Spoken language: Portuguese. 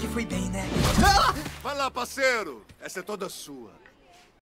que foi bem, né? Vai lá, parceiro! Essa é toda sua.